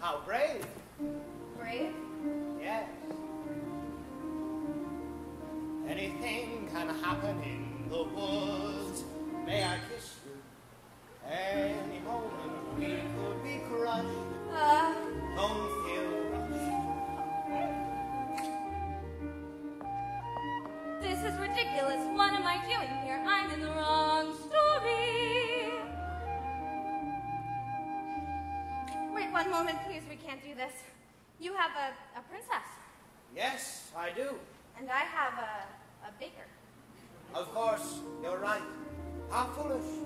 How brave. Brave? Yes. Anything can happen in the woods. May I kiss you? Any moment we could be crushed. Don't feel rushed. This is ridiculous. What am I doing here? I'm in the wrong story. Wait one moment, please. We can't do this. You have a princess. Yes, I do. And I have a baker. Of course, you're right. How foolish.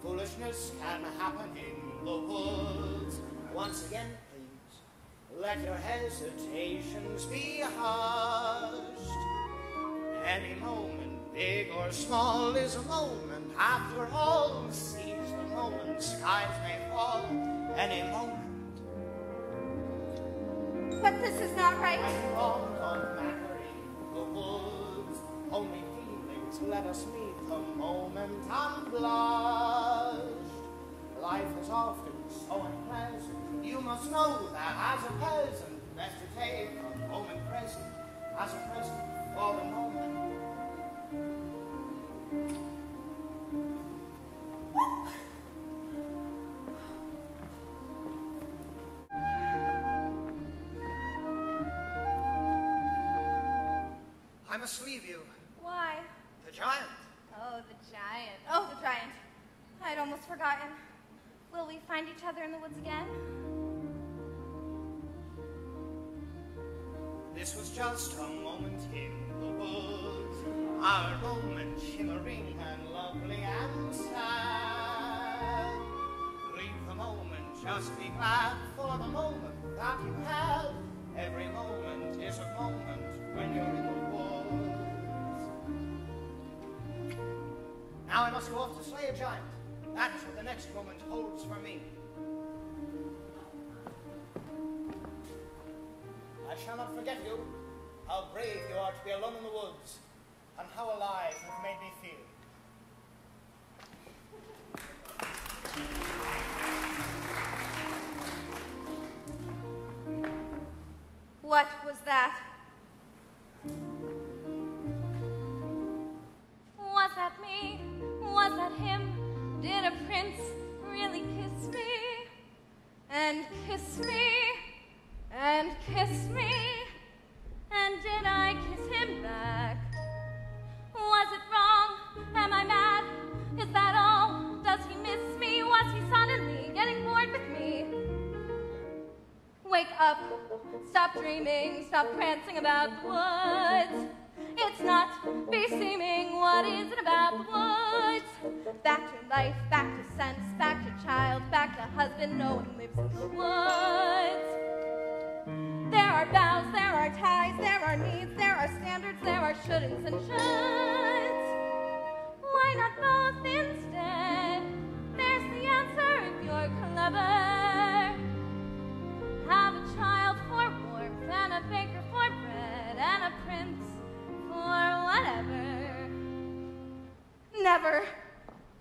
Foolishness can happen in the woods. Once again, please, let your hesitations be hushed. Any moment, big or small, is a moment. After all, seize the moment. Skies may fall any moment. But this is not right. And all don't matter in the woods. Only feelings let us meet the moment unblushed. Life is often so unpleasant. You must know that as a peasant, best to take the moment present as a present for the moment. I must leave you. Why? The giant. Oh, the giant. Oh, the giant. I'd almost forgotten. Will we find each other in the woods again? This was just a moment in the woods. Our moment shimmering and lovely and sad. Leave the moment, just be glad for the moment that you have. Every moment is a moment when you're in the woods. Now I must go off to slay a giant. That's what the next moment holds for me. I shall not forget you, how brave you are to be alone in the woods, and how alive you've made me feel. What was that? Was that me? Was that him? Did a prince really kiss me? And kiss me? And kiss me? And did I kiss him back? Was it wrong? Am I mad? Is that all? Does he miss me? Was he suddenly getting bored with me? Wake up. Stop dreaming. Stop prancing about the woods. It's not beseeming. What is it about the woods? Back to life, back to sense, back to child, back to husband. No one lives in the woods. There are vows, there are ties, there are needs, there are standards, there are shouldn'ts and shoulds. Why not both instead? There's the answer if you're clever. Have a child for warmth, and a baker for bread, and a prince. Or whatever. Never.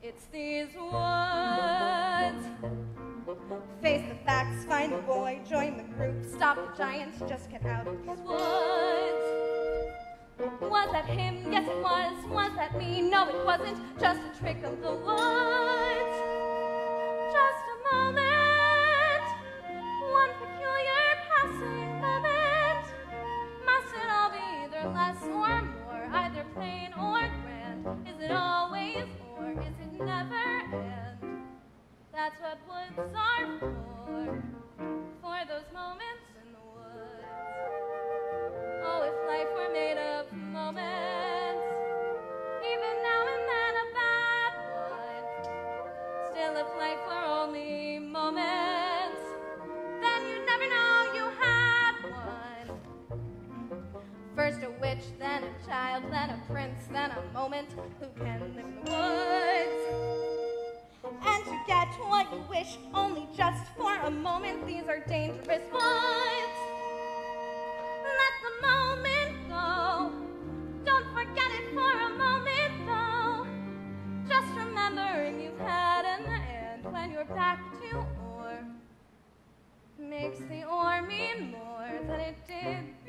It's these woods. Face the facts, find the boy, join the group, stop the giants, just get out of these woods. Was that him? Yes it was. Was that me? No it wasn't. Just a trick of the woods. Just a moment. One peculiar passing moment. Must it all be either less or more, either plain or grand? Is it always or is it never end? That's what woods are for those moments in the woods. Oh, if life were made of moments, even now and then a bad one. Still, if life were only moments, then you'd never know you had one. First a witch, then a child, then a prince, then a moment. Who can live in the woods? And to get what you wish, only just for a moment. These are dangerous woods. Let the moment go. Don't forget it for a moment, though. Just remembering you've had an end when you're back to or. keeps the army more than it did.